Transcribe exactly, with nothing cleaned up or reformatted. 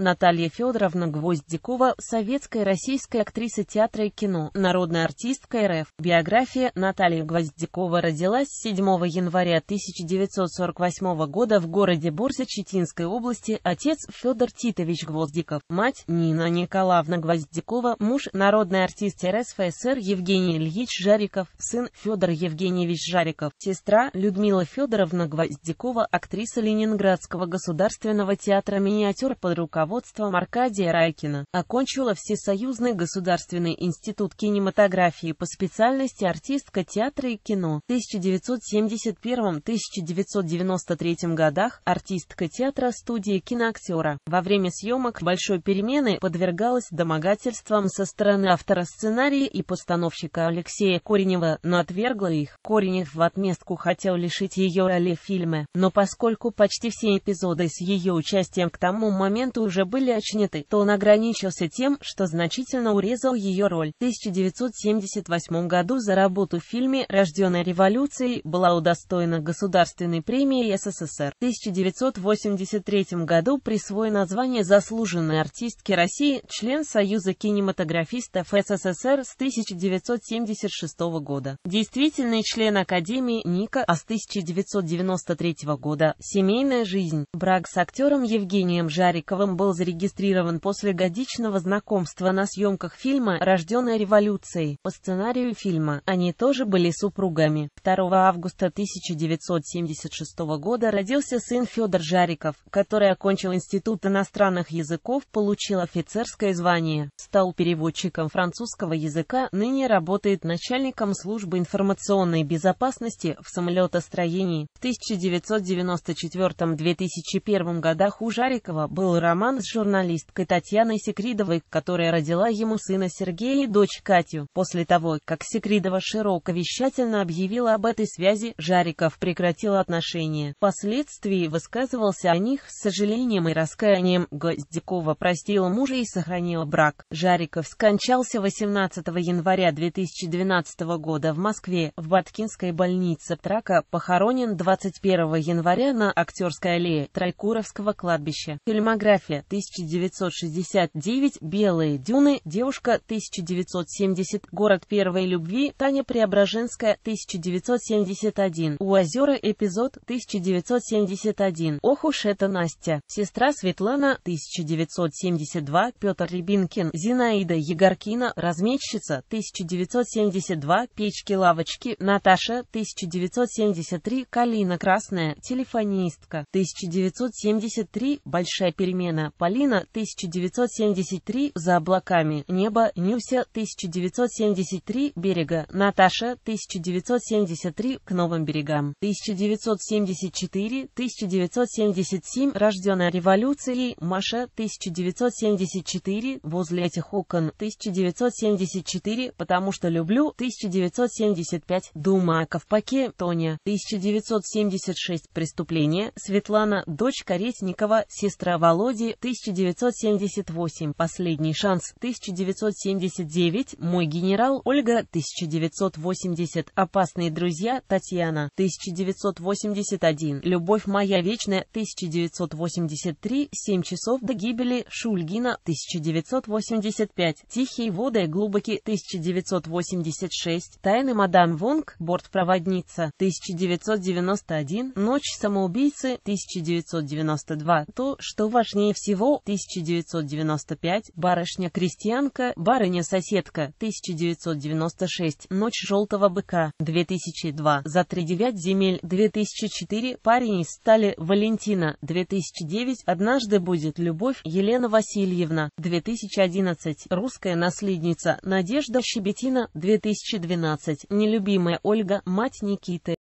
Наталья Федоровна Гвоздикова, советская российская актриса театра и кино, народная артистка эр эф. Биография. Наталья Гвоздикова родилась седьмого января тысяча девятьсот сорок восьмого года в городе Борзя Читинской области, отец Федор Титович Гвоздиков, мать Нина Николаевна Гвоздикова, муж народный артист эр эс эф эс эр Евгений Ильич Жариков, сын Федор Евгеньевич Жариков, сестра Людмила Федоровна Гвоздикова, актриса Ленинградского государственного театра миниатюр под руководством Аркадия Райкина. Окончила Всесоюзный государственный институт кинематографии по специальности артистка театра и кино. В тысяча девятьсот семьдесят первом — тысяча девятьсот девяносто третьем годах артистка театра, студии киноактера. Во время съемок «Большой перемены» подвергалась домогательствам со стороны автора сценария и постановщика Алексея Коренева, но отвергла их. Коренев в отместку хотел лишить ее роли в фильме, но поскольку почти все эпизоды с ее участием к тому моменту уже были отсняты, то он ограничился тем, что значительно урезал ее роль. В тысяча девятьсот семьдесят восьмом году за работу в фильме «Рожденная революцией» была удостоена Государственной премии эс эс эс эр. В тысяча девятьсот восемьдесят третьем году присвоено звание заслуженной артистки России, член Союза кинематографистов эс эс эс эр с тысяча девятьсот семьдесят шестого года. Действительный член Академии Ника, а с тысяча девятьсот девяносто третьего года. Семейная жизнь. Брак с актером Евгением Жариковым был зарегистрирован после годичного знакомства на съемках фильма «Рожденная революцией». По сценарию фильма они тоже были супругами. второго августа тысяча девятьсот семьдесят шестого года родился сын Федор Жариков, который окончил Институт иностранных языков, получил офицерское звание, стал переводчиком французского языка, ныне работает начальником службы информационной безопасности в самолетостроении. В тысяча девятьсот девяносто четвёртом — две тысячи первом годах у Жарикова был роман с журналисткой Татьяной Секридовой, которая родила ему сына Сергея и дочь Катю. После того, как Секридова широко вещательно объявила об этой связи, Жариков прекратил отношения. Впоследствии высказывался о них с сожалением и раскаянием. Гвоздикова простила мужа и сохранила брак. Жариков скончался восемнадцатого января две тысячи двенадцатого года в Москве, в Баткинской больнице от рака, похоронен двадцать первого января на Актерской аллее Тройкуровского кладбища. Фильмография. тысяча девятьсот шестьдесят девятый, «Белые дюны», «Девушка», тысяча девятьсот семидесятый, «Город первой любви», Таня Преображенская, тысяча девятьсот семьдесят первый, «У озера», эпизод, тысяча девятьсот семьдесят первый, «Ох уж это Настя», «Сестра Светлана», тысяча девятьсот семьдесят второй, Петр Рябинкин, Зинаида Егоркина, «Разметчица», тысяча девятьсот семьдесят второй, «Печки-лавочки», Наташа, тысяча девятьсот семьдесят третий, Калина Красная, телефонистка, тысяча девятьсот семьдесят третий, «Большая перемена», Полина, тысяча девятьсот семьдесят третий, «За облаками», «Небо», Нюся, тысяча девятьсот семьдесят третий, «Берега», Наташа, тысяча девятьсот семьдесят третий, «К новым берегам», тысяча девятьсот семьдесят четвёртый, тысяча девятьсот семьдесят седьмой, «Рожденная революцией», «Маша», тысяча девятьсот семьдесят четвёртый, «Возле этих окон», тысяча девятьсот семьдесят четвёртый, «Потому что люблю», тысяча девятьсот семьдесят пятый, «Дума о ковпаке», Тоня, тысяча девятьсот семьдесят шестой, «Преступление», Светлана, дочь Каретникова, сестра Володи, тысяча девятьсот семьдесят восьмой, «Последний шанс», тысяча девятьсот семьдесят девятый, «Мой генерал», Ольга, тысяча девятьсот восьмидесятый, «Опасные друзья», Татьяна, тысяча девятьсот восемьдесят первый, «Любовь моя вечная», тысяча девятьсот восемьдесят третий, «Семь часов до гибели», Шульгина, тысяча девятьсот восемьдесят пятый, «Тихие воды и глубокие», тысяча девятьсот восемьдесят шестой, «Тайны мадам Вонг», «Бортпроводница», тысяча девятьсот девяносто первый, «Ночь самоубийцы», тысяча девятьсот девяносто второй, «То, что важнее всего», тысяча девятьсот девяносто пятый, «Барышня-крестьянка», «Барыня-соседка», тысяча девятьсот девяносто шестой, «Ночь желтого быка», две тысячи второй, «За тридевять земель», две тысячи четвёртый, «Парень из стали», Валентина, две тысячи девятый, «Однажды будет любовь», Елена Васильевна, две тысячи одиннадцатый, «Русская наследница», Надежда Щебетина, две тысячи двенадцатый, «Нелюбимая Ольга», мать Никиты.